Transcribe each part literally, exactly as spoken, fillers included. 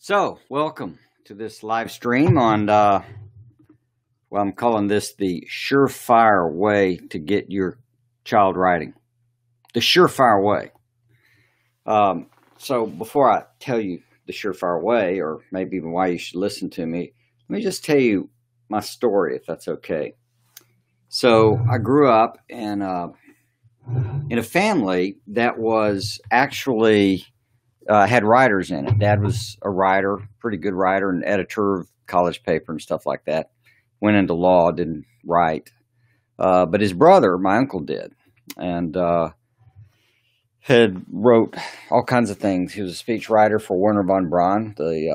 So, welcome to this live stream on, uh, well, I'm calling this the surefire way to get your child writing. The surefire way. Um, so, before I tell you the surefire way, or maybe even why you should listen to me, let me just tell you my story, if that's okay. So, I grew up in, uh, in a family that was actually... Uh, had writers in it. Dad was a writer, pretty good writer, and editor of college paper and stuff like that. Went into law, didn't write. Uh, but his brother, my uncle, did, and uh, had wrote all kinds of things. He was a speech writer for Wernher von Braun, the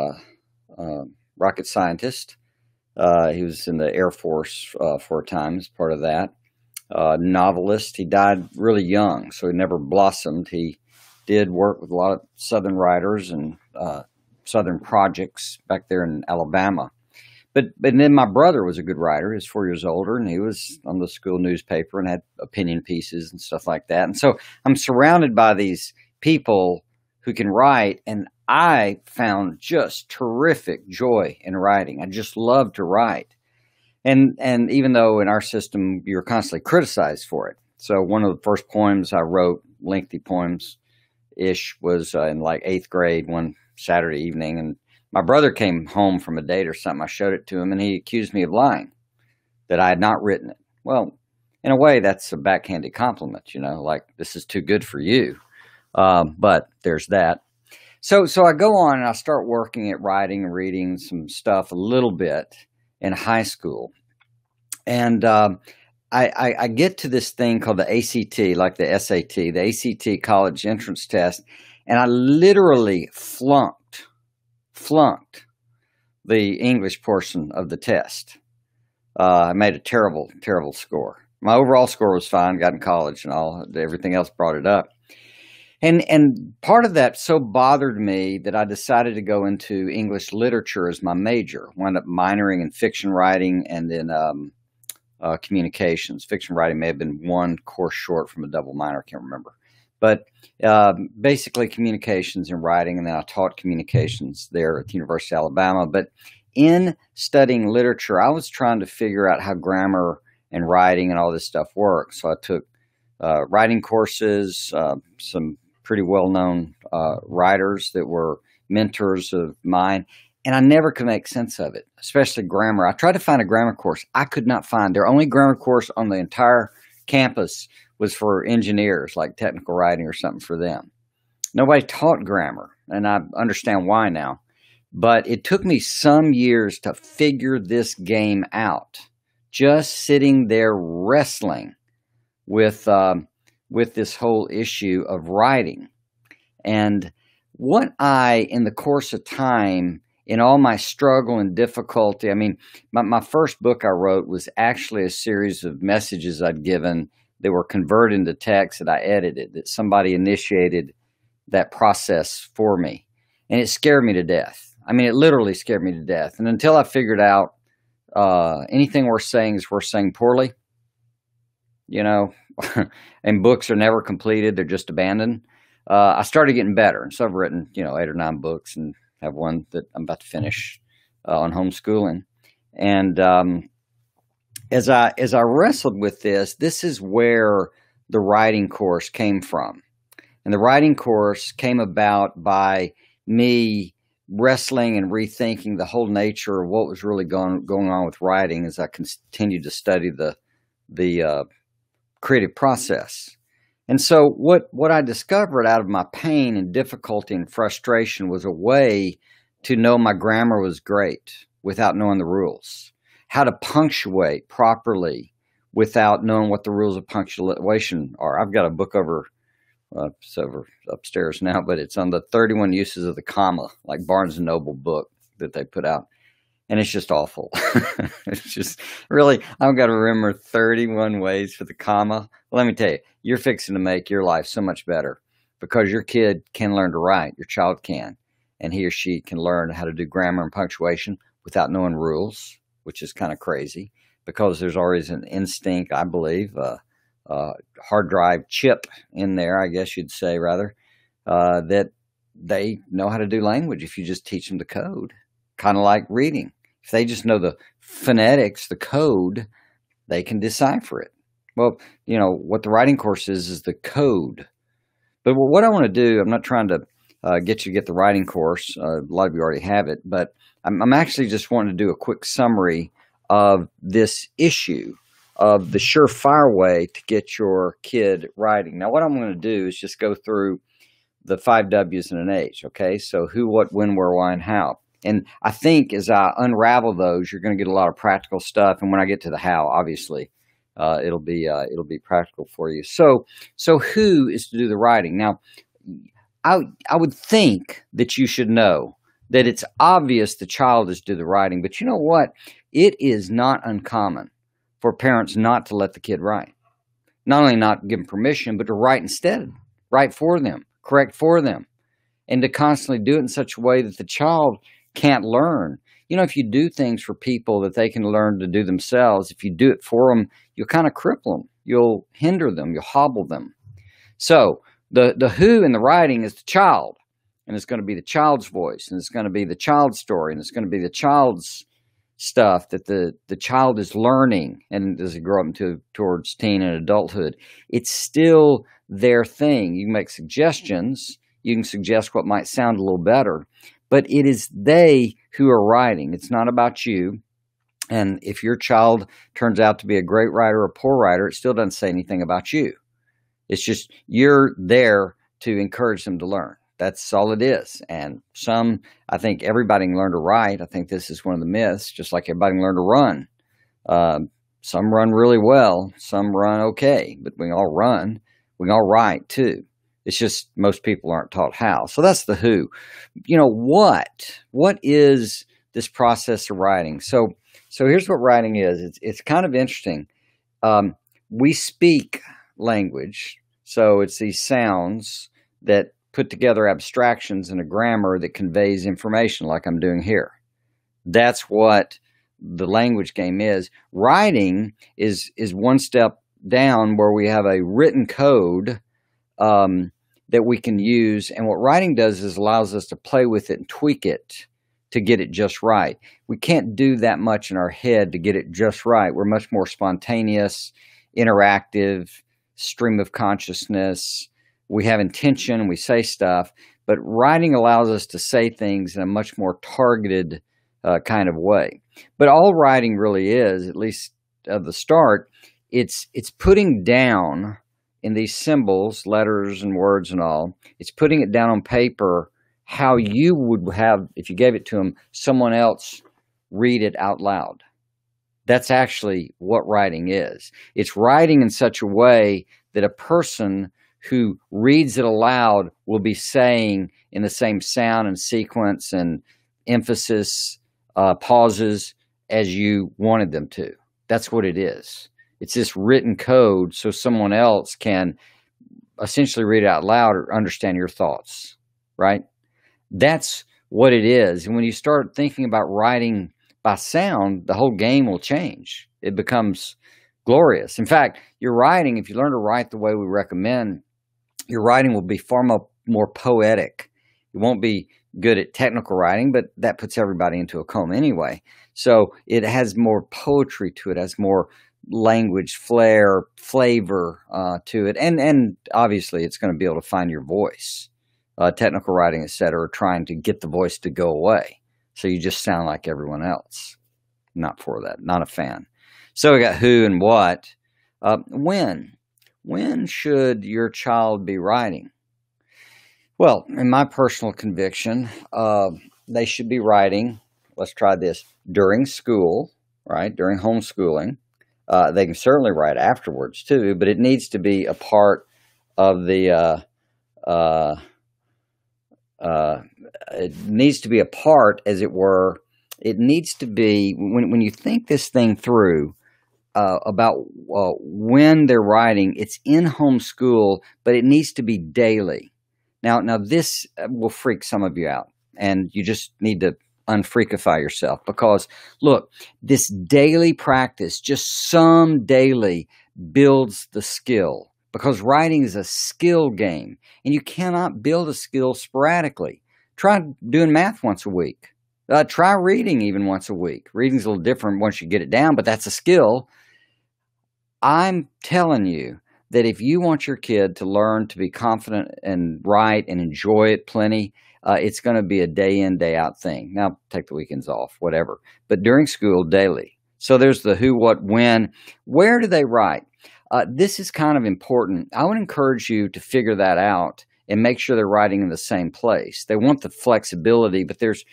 uh, uh, rocket scientist. Uh, he was in the Air Force uh, for a time as part of that. Uh, novelist. He died really young, so he never blossomed. He did work with a lot of Southern writers and uh, Southern projects back there in Alabama. But, but then my brother was a good writer. He was four years older, and he was on the school newspaper and had opinion pieces and stuff like that. And so I'm surrounded by these people who can write, and I found just terrific joy in writing. I just love to write. And, and even though in our system, you're constantly criticized for it. So one of the first poems I wrote, lengthy poems, ish was uh, in like eighth grade one Saturday evening, and my brother came home from a date or something. I showed it to him, and he accused me of lying, that I had not written it. Well, in a way, that's a backhanded compliment, you know, like, this is too good for you. Um, but there's that. So, so I go on and I start working at writing and reading some stuff a little bit in high school. And, um, I, I, I get to this thing called the A C T, like the S A T, the A C T college entrance test, and I literally flunked, flunked the English portion of the test. Uh, I made a terrible, terrible score. My overall score was fine, got in college and all, everything else brought it up. And, and part of that so bothered me that I decided to go into English literature as my major. Wound up minoring in fiction writing and then... Um, Uh, communications. Fiction writing may have been one course short from a double minor, I can't remember. But uh, basically communications and writing, and then I taught communications there at the University of Alabama. But in studying literature, I was trying to figure out how grammar and writing and all this stuff works. So I took uh, writing courses, uh, some pretty well-known uh, writers that were mentors of mine. And I never could make sense of it, especially grammar. I tried to find a grammar course. I could not find. Their only grammar course on the entire campus was for engineers, like technical writing or something for them. Nobody taught grammar, and I understand why now. But it took me some years to figure this game out, just sitting there wrestling with, um, with this whole issue of writing. And what I, in the course of time, in all my struggle and difficulty, I mean, my, my first book I wrote was actually a series of messages I'd given that were converted into text that I edited, that somebody initiated that process for me. And it scared me to death. I mean, it literally scared me to death. And until I figured out uh, anything worth saying is worth saying poorly, you know, and books are never completed, they're just abandoned, uh, I started getting better. And so I've written, you know, eight or nine books, and have one that I'm about to finish uh, on homeschooling. And um, as I as I wrestled with this, this is where the writing course came from. And the writing course came about by me wrestling and rethinking the whole nature of what was really going, going on with writing as I continued to study the, the uh, creative process. And so what, what I discovered out of my pain and difficulty and frustration was a way to know my grammar was great without knowing the rules, how to punctuate properly without knowing what the rules of punctuation are. I've got a book over, uh, it's over upstairs now, but it's on the thirty-one uses of the comma, like Barnes and Noble book that they put out. And it's just awful. It's just really, I've got to remember thirty-one ways for the comma. Well, let me tell you, you're fixing to make your life so much better because your kid can learn to write. Your child can. And he or she can learn how to do grammar and punctuation without knowing rules, which is kind of crazy because there's always an instinct, I believe, uh, uh, hard drive chip in there, I guess you'd say rather, uh, that they know how to do language if you just teach them the code, kind of like reading. If they just know the phonetics, the code, they can decipher it. Well, you know, what the writing course is, is the code. But what I want to do, I'm not trying to uh, get you to get the writing course. Uh, a lot of you already have it, but I'm, I'm actually just wanting to do a quick summary of this issue of the surefire way to get your kid writing. Now, what I'm going to do is just go through the five W's and an H, okay? So who, what, when, where, why, and how. And I think as I unravel those, you're going to get a lot of practical stuff. And when I get to the how, obviously, uh, it'll be uh, it'll be practical for you. So, so who is to do the writing? Now, I I would think that you should know that it's obvious the child is to do the writing. But you know what? It is not uncommon for parents not to let the kid write. Not only not give them permission, but to write instead, write for them, correct for them, and to constantly do it in such a way that the child can't learn. You know, if you do things for people that they can learn to do themselves, if you do it for them, you'll kind of cripple them. You'll hinder them. You'll hobble them. So the, the who in the writing is the child, and it's going to be the child's voice, and it's going to be the child's story, and it's going to be the child's stuff that the, the child is learning. And as they grow up into, towards teen and adulthood, it's still their thing. You can make suggestions. You can suggest what might sound a little better. But it is they who are writing. It's not about you. And if your child turns out to be a great writer or a poor writer, it still doesn't say anything about you. It's just you're there to encourage them to learn. That's all it is. And some, I think everybody can learn to write. I think this is one of the myths, just like everybody can learn to run. Uh, some run really well. Some run okay. But we can all run. We can all write too. It's just most people aren't taught how. So that's the who. You know, what? What is this process of writing? So so here's what writing is. It's, it's kind of interesting. Um, we speak language. So it's these sounds that put together abstractions in a grammar that conveys information like I'm doing here. That's what the language game is. Writing is, is one step down where we have a written code Um, that we can use. And what writing does is allows us to play with it and tweak it to get it just right. We can't do that much in our head to get it just right. We're much more spontaneous, interactive, stream of consciousness. We have intention, we say stuff, but writing allows us to say things in a much more targeted uh, kind of way. But all writing really is, at least at the start, it's, it's putting down in these symbols, letters and words and all, it's putting it down on paper how you would have, if you gave it to them, someone else read it out loud. That's actually what writing is. It's writing in such a way that a person who reads it aloud will be saying in the same sound and sequence and emphasis, uh, pauses as you wanted them to. That's what it is. It's this written code so someone else can essentially read it out loud or understand your thoughts, right? That's what it is. And when you start thinking about writing by sound, the whole game will change. It becomes glorious. In fact, your writing, if you learn to write the way we recommend, your writing will be far more poetic. It won't be good at technical writing, but that puts everybody into a coma anyway. So it has more poetry to it, has more language flair, flavor uh, to it, and and obviously it's going to be able to find your voice. Uh, technical writing, et cetera, trying to get the voice to go away, so you just sound like everyone else. Not for that. Not a fan. So we got who and what. Uh, when? When should your child be writing? Well, in my personal conviction, uh, they should be writing. Let's try this during school, right? During homeschooling. Uh, they can certainly write afterwards too, but it needs to be a part of the, uh, uh, uh, it needs to be a part, as it were. It needs to be, when, when you think this thing through uh, about uh, when they're writing, it's in homeschool, but it needs to be daily. Now, now this will freak some of you out, and you just need to unfreakify yourself, because look, this daily practice, just some daily, builds the skill, because writing is a skill game, and you cannot build a skill sporadically. Try doing math once a week. Uh, try reading even once a week. Reading's a little different once you get it down, but that's a skill. I'm telling you that if you want your kid to learn to be confident and write and enjoy it plenty, uh, it's going to be a day in, day out thing. Now, take the weekends off, whatever. But during school, daily. So there's the who, what, when. Where do they write? Uh, this is kind of important. I would encourage you to figure that out and make sure they're writing in the same place. They want the flexibility, but there's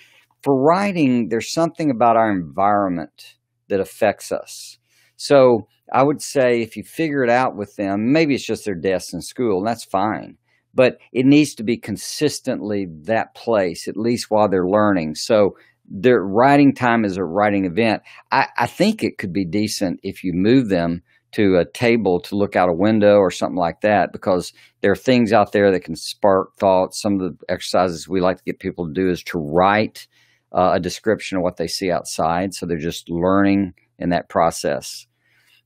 for writing, there's something about our environment that affects us. So I would say if you figure it out with them, maybe it's just their desk in school, and that's fine. But it needs to be consistently that place, at least while they're learning. So their writing time is a writing event. I, I think it could be decent if you move them to a table to look out a window or something like that, because there are things out there that can spark thoughts. Some of the exercises we like to get people to do is to write uh, a description of what they see outside. So they're just learning in that process.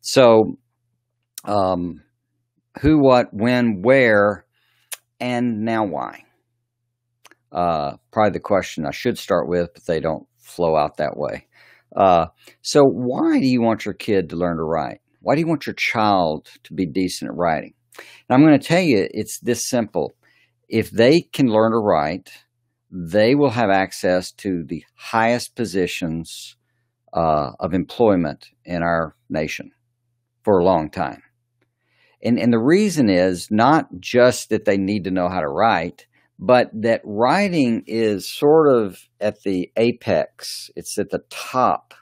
So um, who, what, when, where, and now why? Uh, probably the question I should start with, but they don't flow out that way. Uh, so why do you want your kid to learn to write? Why do you want your child to be decent at writing? And I'm going to tell you, it's this simple. If they can learn to write, they will have access to the highest positions uh, of employment in our nation for a long time. And, and the reason is not just that they need to know how to write, but that writing is sort of at the apex. It's at the top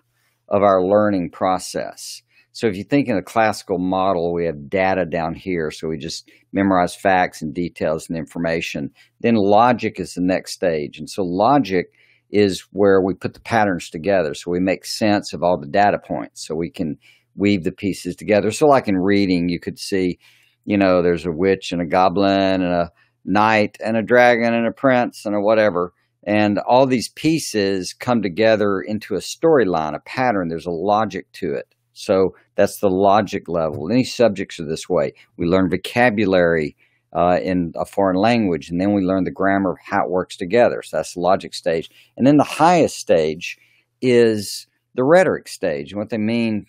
of our learning process. So if you think in a classical model, we have data down here. So we just memorize facts and details and information. Then logic is the next stage. And so logic is where we put the patterns together. So we make sense of all the data points. So we can weave the pieces together. So like in reading, you could see, you know, there's a witch and a goblin and a knight and a dragon and a prince and a whatever. And all these pieces come together into a storyline, a pattern. There's a logic to it. So that's the logic level. Any subjects are this way. We learn vocabulary uh, in a foreign language, and then we learn the grammar of how it works together. So that's the logic stage. And then the highest stage is the rhetoric stage. And what they mean,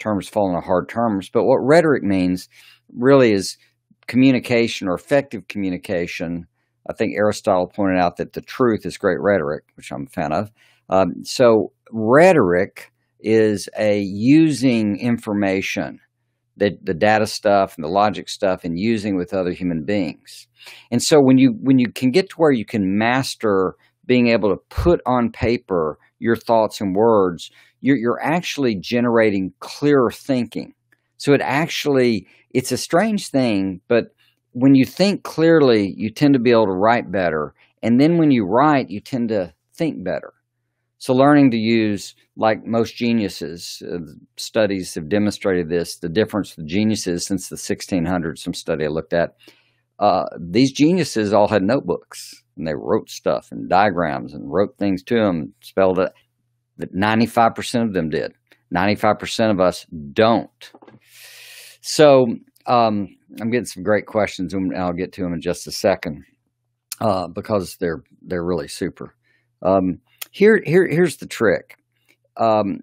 terms fall into hard terms, but what rhetoric means really is communication or effective communication. I think Aristotle pointed out that the truth is great rhetoric, which I'm a fan of. Um, so rhetoric is a using information, the, the data stuff and the logic stuff, and using with other human beings. And so when you, when you can get to where you can master being able to put on paper your thoughts and words, you're, you're actually generating clearer thinking. So it actually, it's a strange thing, but when you think clearly, you tend to be able to write better. And then when you write, you tend to think better. So learning to use, like most geniuses, uh, studies have demonstrated this, the difference of geniuses since the sixteen hundreds, some study I looked at, uh, these geniuses all had notebooks, and they wrote stuff and diagrams and wrote things to them, spelled it, that ninety-five percent of them did. ninety-five percent of us don't. So um, I'm getting some great questions, and I'll get to them in just a second, uh, because they're, they're really super. Um, Here, here, here's the trick. Um,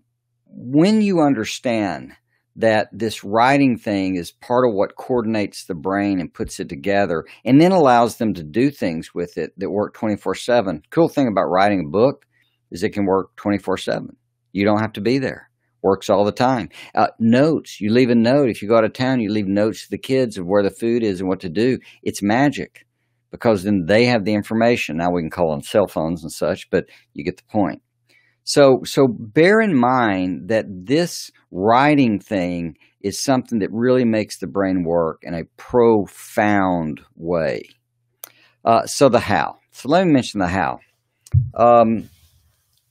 when you understand that this writing thing is part of what coordinates the brain and puts it together and then allows them to do things with it that work twenty-four seven. Cool thing about writing a book is it can work twenty-four seven. You don't have to be there. Works all the time. Uh, notes, you leave a note. If you go out of town, you leave notes to the kids of where the food is and what to do. It's magic. Because then they have the information. Now we can call on cell phones and such, but you get the point. So, so bear in mind that this writing thing is something that really makes the brain work in a profound way. Uh, so the how. So let me mention the how. Um,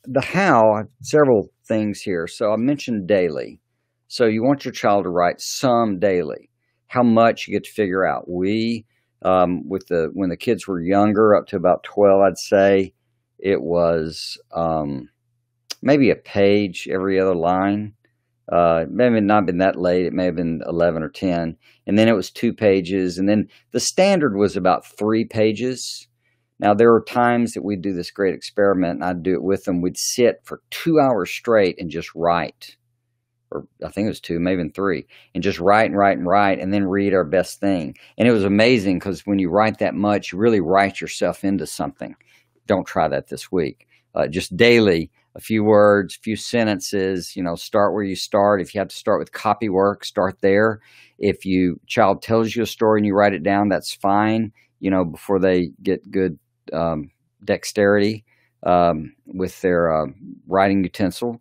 the how, several things here. So I mentioned daily. So you want your child to write some daily. How much you get to figure out. We... Um, with the, when the kids were younger, up to about twelve, I'd say it was, um, maybe a page every other line. Uh, it may have not been that late. It may have been eleven or ten. And then it was two pages. And then the standard was about three pages. Now, there were times that we'd do this great experiment, and I'd do it with them. We'd sit for two hours straight and just write. Or I think it was two, maybe even three. And just write and write and write and then read our best thing. And it was amazing because when you write that much, you really write yourself into something. Don't try that this week. Uh, just daily, a few words, a few sentences, you know, start where you start. If you have to start with copy work, start there. If you child tells you a story and you write it down, that's fine, you know, before they get good um, dexterity um, with their uh, writing utensil.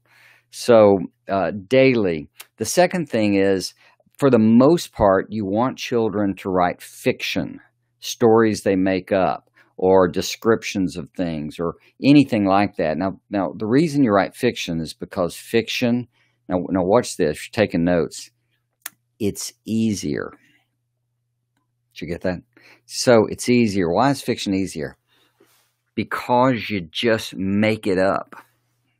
So uh, daily. The second thing is, for the most part, you want children to write fiction, stories they make up, or descriptions of things, or anything like that. Now, now the reason you write fiction is because fiction, now, now watch this, if you're taking notes, it's easier. Did you get that? So it's easier. Why is fiction easier? Because you just make it up.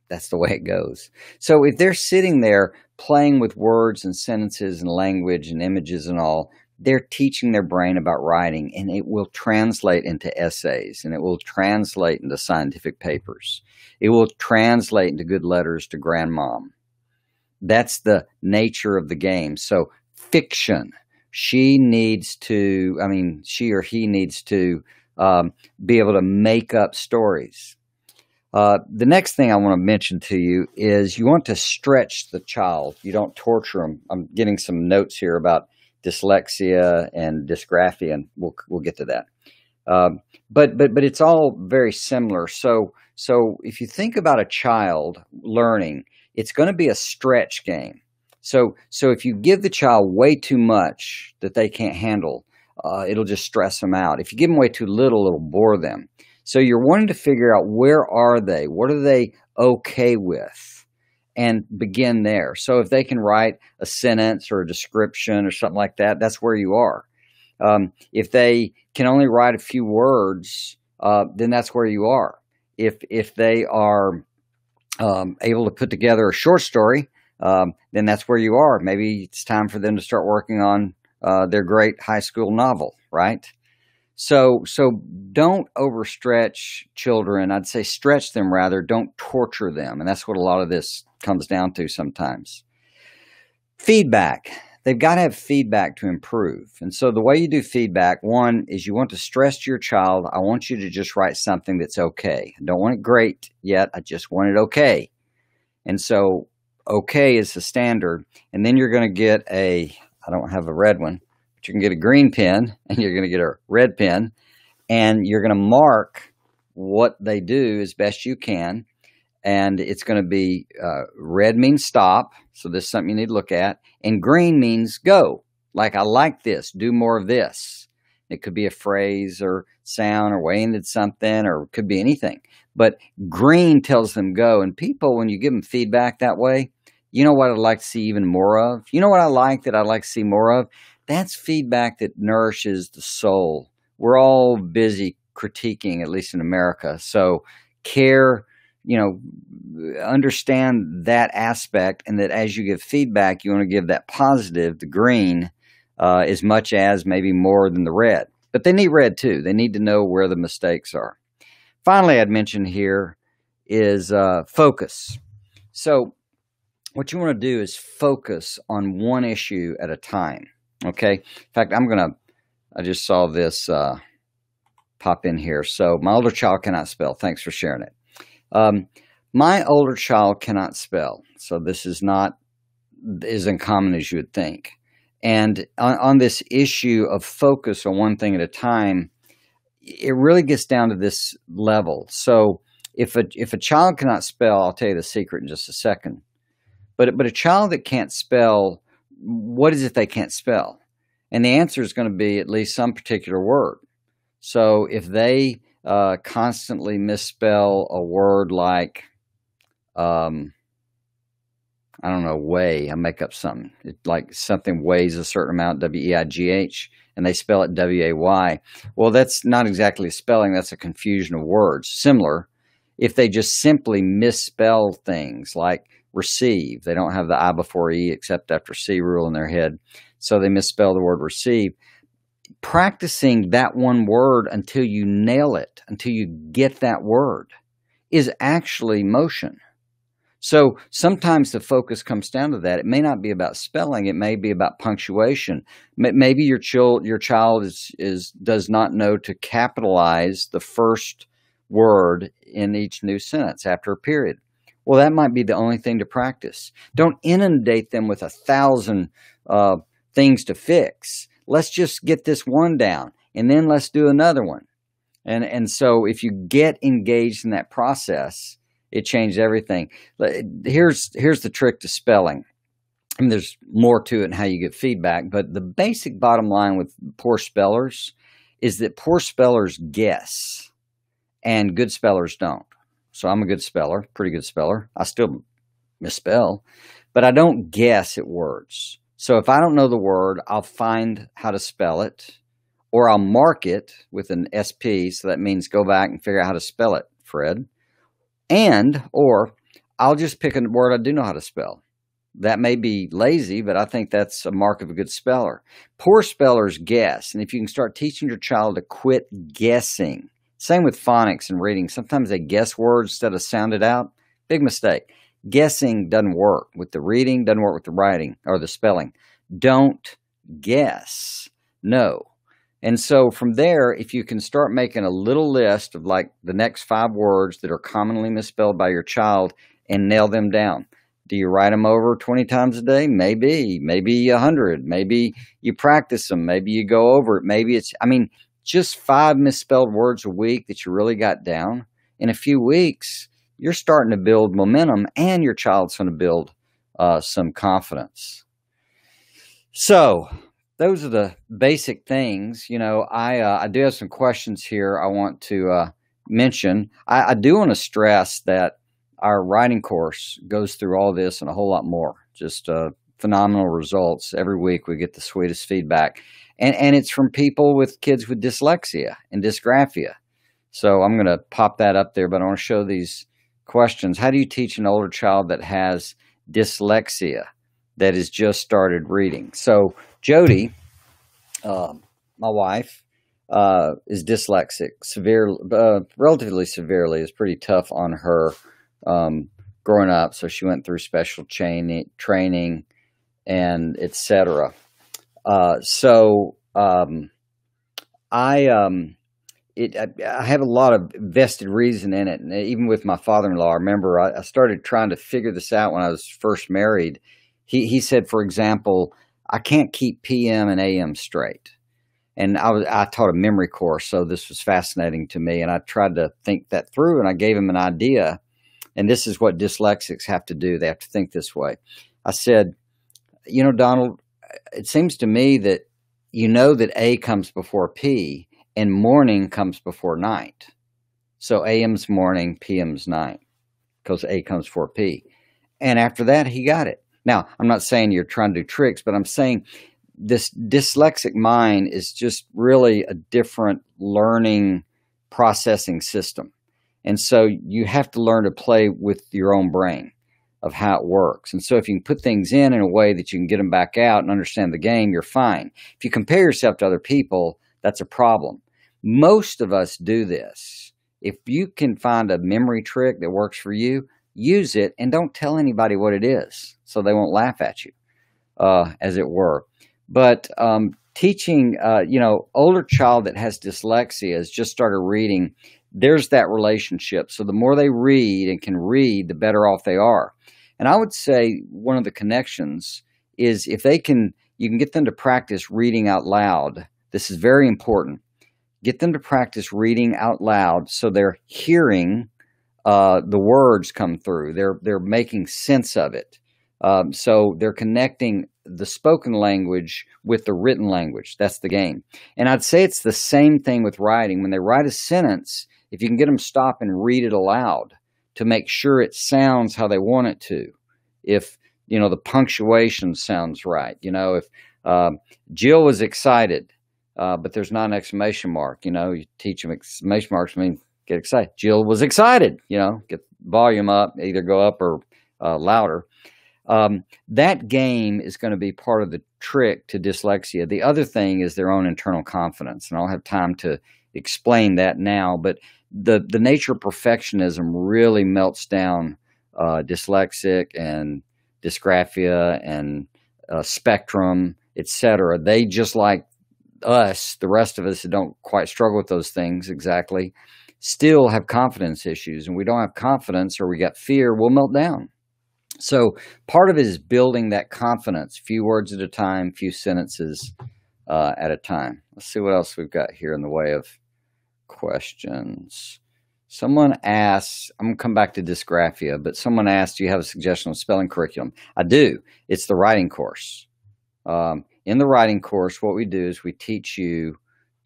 That's the way it goes. So if they're sitting there playing with words and sentences and language and images and all, they're teaching their brain about writing, and it will translate into essays, and it will translate into scientific papers. It will translate into good letters to grandmom. That's the nature of the game. So fiction, she needs to, I mean, she or he needs to um, be able to make up stories. Uh, the next thing I want to mention to you is you want to stretch the child. You don't torture them. I'm getting some notes here about dyslexia and dysgraphia, and we'll we'll get to that. Um, but but but it's all very similar. So so if you think about a child learning, it's going to be a stretch game. So so if you give the child way too much that they can't handle, uh, it'll just stress them out. If you give them way too little, it'll bore them. So you're wanting to figure out, where are they? What are they okay with? And begin there. So if they can write a sentence or a description or something like that, that's where you are. Um, if they can only write a few words, uh, then that's where you are. If if they are um, able to put together a short story, um, then that's where you are. Maybe it's time for them to start working on uh, their great high school novel, right? So so don't overstretch children. I'd say stretch them rather. Don't torture them. And that's what a lot of this comes down to sometimes. Feedback. They've got to have feedback to improve. And so the way you do feedback, one, is you want to stress to your child, I want you to just write something that's okay. I don't want it great yet. I just want it okay. And so okay is the standard. And then you're going to get a, I don't have a red one. You can get a green pen, and you're going to get a red pen, and you're going to mark what they do as best you can. And it's going to be uh, red means stop. So this is something you need to look at. And green means go. Like, I like this. Do more of this. It could be a phrase or sound or way into something, or it could be anything. But green tells them go. And people, when you give them feedback that way, you know what I'd like to see even more of? You know what I like that I'd like to see more of? That's feedback that nourishes the soul. We're all busy critiquing, at least in America. So care, you know, understand that aspect, and that as you give feedback, you want to give that positive, the green, uh, as much as maybe more than the red. But they need red too. They need to know where the mistakes are. Finally, I'd mention here is uh, focus. So what you want to do is focus on one issue at a time. Okay. In fact, I'm going to, I just saw this uh, pop in here. So my older child cannot spell. Thanks for sharing it. Um, my older child cannot spell. So this is not as uncommon as you would think. And on, on this issue of focus on one thing at a time, it really gets down to this level. So if a, if a child cannot spell, I'll tell you the secret in just a second. But, but a child that can't spell, what is it they can't spell? And the answer is going to be at least some particular word. So if they uh, constantly misspell a word like, um, I don't know, weigh, I make up something. It, like something weighs a certain amount, W E I G H, and they spell it W A Y. Well, that's not exactly spelling. That's a confusion of words. Similar, if they just simply misspell things like receive. They don't have the I before E except after C rule in their head, so they misspell the word receive. Practicing that one word until you nail it, until you get that word, is actually motion. So sometimes the focus comes down to that. It may not be about spelling. It may be about punctuation. Maybe your child, your child is, is, does not know to capitalize the first word in each new sentence after a period. Well, that might be the only thing to practice. Don't inundate them with a thousand uh, things to fix. Let's just get this one down, and then let's do another one. And, and so if you get engaged in that process, it changed everything. Here's, here's the trick to spelling. I mean, there's more to it and how you get feedback, but the basic bottom line with poor spellers is that poor spellers guess and good spellers don't. So I'm a good speller, pretty good speller. I still misspell, but I don't guess at words. So if I don't know the word, I'll find how to spell it, or I'll mark it with an S P. So that means go back and figure out how to spell it, Fred. And, or, I'll just pick a word I do know how to spell. That may be lazy, but I think that's a mark of a good speller. Poor spellers guess, and if you can start teaching your child to quit guessing, same with phonics and reading. Sometimes they guess words instead of sound it out. Big mistake. Guessing doesn't work with the reading, doesn't work with the writing or the spelling. Don't guess. No. And so from there, if you can start making a little list of like the next five words that are commonly misspelled by your child and nail them down. Do you write them over twenty times a day? Maybe, maybe a hundred, maybe you practice them, maybe you go over it, maybe it's, I mean, just five misspelled words a week that you really got down. In a few weeks, you're starting to build momentum and your child's going to build uh, some confidence. So those are the basic things. You know, I, uh, I do have some questions here I want to uh, mention. I, I do want to stress that our writing course goes through all this and a whole lot more. Just uh, phenomenal results. Every week we get the sweetest feedback. And, and it's from people with kids with dyslexia and dysgraphia. So I'm going to pop that up there, but I want to show these questions. How do you teach an older child that has dyslexia that has just started reading? So Jody, uh, my wife, uh, is dyslexic, severe, uh, relatively severely. It's pretty tough on her um, growing up, so she went through special chain, training and et cetera. Uh, so um, I, um, it, I, I have a lot of vested reason in it, and even with my father-in-law. I remember I, I started trying to figure this out when I was first married. He he said, for example, I can't keep P M and A M straight. And I was, I taught a memory course, so this was fascinating to me. And I tried to think that through, and I gave him an idea. And this is what dyslexics have to do. They have to think this way. I said, you know, Donald, it seems to me that you know that A comes before P and morning comes before night. So A M's morning, P M's night, because A comes before P. And after that, he got it. Now, I'm not saying you're trying to do tricks, but I'm saying this dyslexic mind is just really a different learning processing system. And so you have to learn to play with your own brain of how it works. And so if you can put things in in a way that you can get them back out and understand the game, you're fine. If you compare yourself to other people, that's a problem. Most of us do this. If you can find a memory trick that works for you, use it and don't tell anybody what it is, so they won't laugh at you, uh, as it were. But um, teaching, uh, you know, older child that has dyslexia has just started reading, there's that relationship. So the more they read and can read, the better off they are. And I would say one of the connections is if they can, you can get them to practice reading out loud. This is very important. Get them to practice reading out loud so they're hearing uh, the words come through. They're, they're making sense of it. Um, so they're connecting the spoken language with the written language. That's the game. And I'd say it's the same thing with writing. When they write a sentence, if you can get them to stop and read it aloud to make sure it sounds how they want it to. If, you know, the punctuation sounds right. You know, if uh, Jill was excited, uh, but there's not an exclamation mark, you know, you teach them exclamation marks. I mean, get excited. Jill was excited, you know, get volume up, either go up or uh, louder. Um, that game is going to be part of the trick to dyslexia. The other thing is their own internal confidence, and I'll have time to explain that now, but the, the nature of perfectionism really melts down uh, dyslexic and dysgraphia and uh, spectrum, et cetera. They just like us, the rest of us who don't quite struggle with those things exactly, still have confidence issues. And we don't have confidence or we got fear, we'll melt down. So part of it is building that confidence, few words at a time, few sentences uh, at a time. Let's see what else we've got here in the way of questions. Someone asks, I'm going to come back to dysgraphia, but someone asked, do you have a suggestion on spelling curriculum? I do. It's the writing course. Um, in the writing course, what we do is we teach you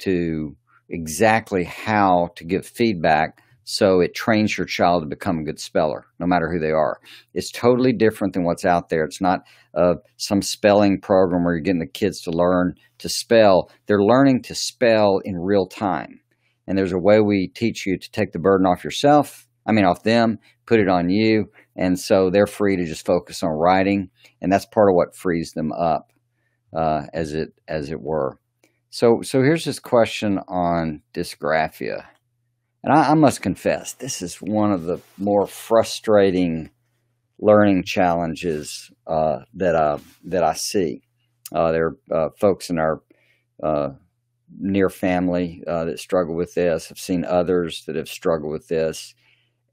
to exactly how to give feedback so it trains your child to become a good speller, no matter who they are. It's totally different than what's out there. It's not uh, some spelling program where you're getting the kids to learn to spell. They're learning to spell in real time. And there's a way we teach you to take the burden off yourself, I mean off them, put it on you. And so they're free to just focus on writing. And that's part of what frees them up, uh, as it as it were. So, so here's this question on dysgraphia. And I, I must confess, this is one of the more frustrating learning challenges uh, that, I, that I see. Uh, there are uh, folks in our uh, near family uh, that struggle with this. I've seen others that have struggled with this.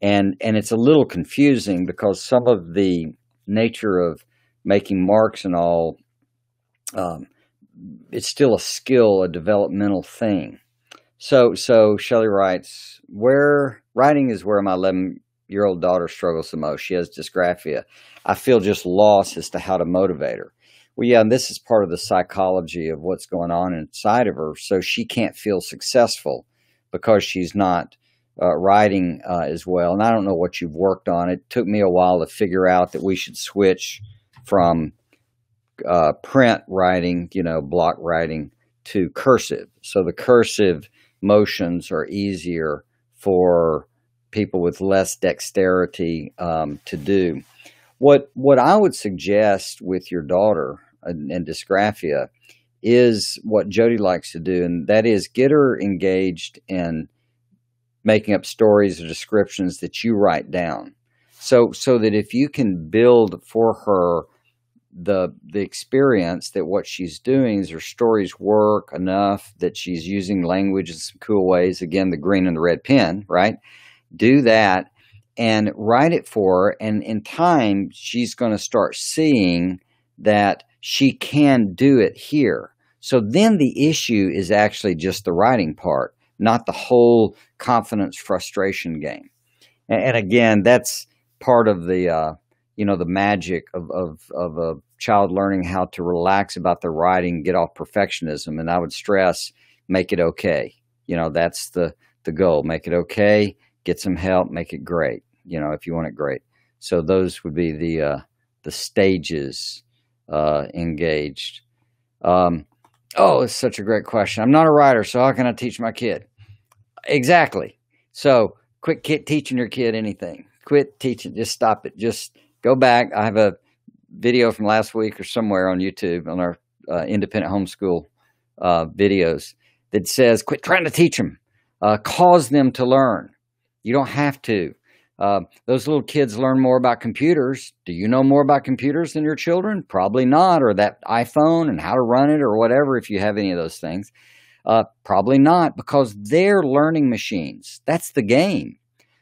And, and it's a little confusing because some of the nature of making marks and all, um, it's still a skill, a developmental thing. So, so Shelley writes, where writing is where my eleven-year-old daughter struggles the most. She has dysgraphia. I feel just lost as to how to motivate her. Well, yeah, and this is part of the psychology of what's going on inside of her. So she can't feel successful because she's not uh, writing uh, as well. And I don't know what you've worked on. It took me a while to figure out that we should switch from uh, print writing, you know, block writing, to cursive. So the cursive motions are easier for people with less dexterity um, to do. What what I would suggest with your daughter and, and dysgraphia is what Jody likes to do, and that is get her engaged in making up stories or descriptions that you write down. So so that if you can build for her the the experience that what she's doing is her stories work enough that she's using language in some cool ways, again, the green and the red pen, right? Do that and write it for her, and in time she's going to start seeing that she can do it here. So then the issue is actually just the writing part, not the whole confidence frustration game. And, and again, that's part of the uh you know, the magic of, of, of a child learning how to relax about their writing, get off perfectionism. And I would stress, make it okay. You know, that's the, the goal. Make it okay, get some help, make it great. You know, if you want it great. So those would be the, uh, the stages, uh, engaged. Um, oh, it's such a great question. I'm not a writer, so how can I teach my kid? Exactly. So quit kid teaching your kid anything. Quit teaching, just stop it. Just go back. I have a video from last week or somewhere on YouTube on our uh, independent homeschool uh, videos that says, quit trying to teach them, uh, cause them to learn. You don't have to. Uh, those little kids learn more about computers. Do you know more about computers than your children? Probably not. Or that iPhone and how to run it or whatever, if you have any of those things. Uh, probably not, because they're learning machines. That's the game.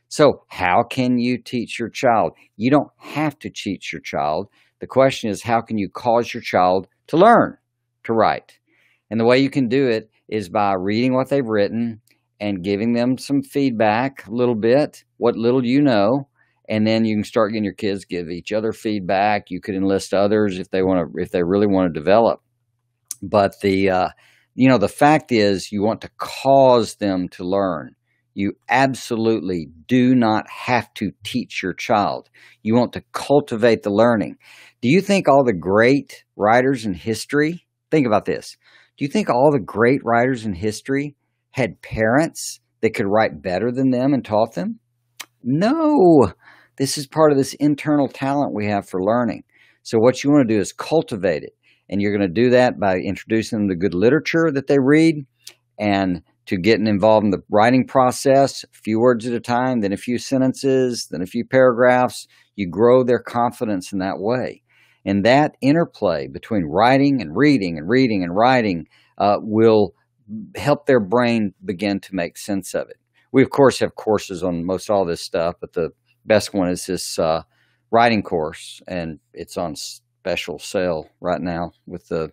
So how can you teach your child? You don't have to teach your child. The question is, how can you cause your child to learn to write? And the way you can do it is by reading what they've written and giving them some feedback, a little bit, what little you know. And then you can start getting your kids give each other feedback. You could enlist others if they want to, if they really want to develop. But the, uh, you know, the fact is you want to cause them to learn. You absolutely do not have to teach your child. You want to cultivate the learning. Do you think all the great writers in history, think about this. Do you think all the great writers in history had parents that could write better than them and taught them? No. This is part of this internal talent we have for learning. So what you want to do is cultivate it. And you're going to do that by introducing them to good literature that they read and to getting involved in the writing process, a few words at a time, then a few sentences, then a few paragraphs. You grow their confidence in that way. And that interplay between writing and reading and reading and writing uh, will help their brain begin to make sense of it. We, of course, have courses on most all this stuff, but the best one is this uh, writing course, and it's on special sale right now with the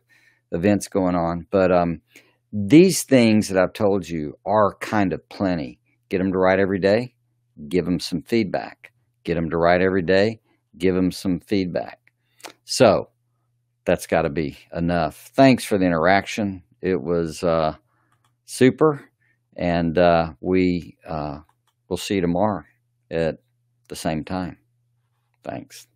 events going on. But um, these things that I've told you are kind of plenty. Get them to write every day. Give them some feedback. Get them to write every day. Give them some feedback. So that's got to be enough. Thanks for the interaction. It was uh, super, and uh, we uh, will see you tomorrow at the same time. Thanks.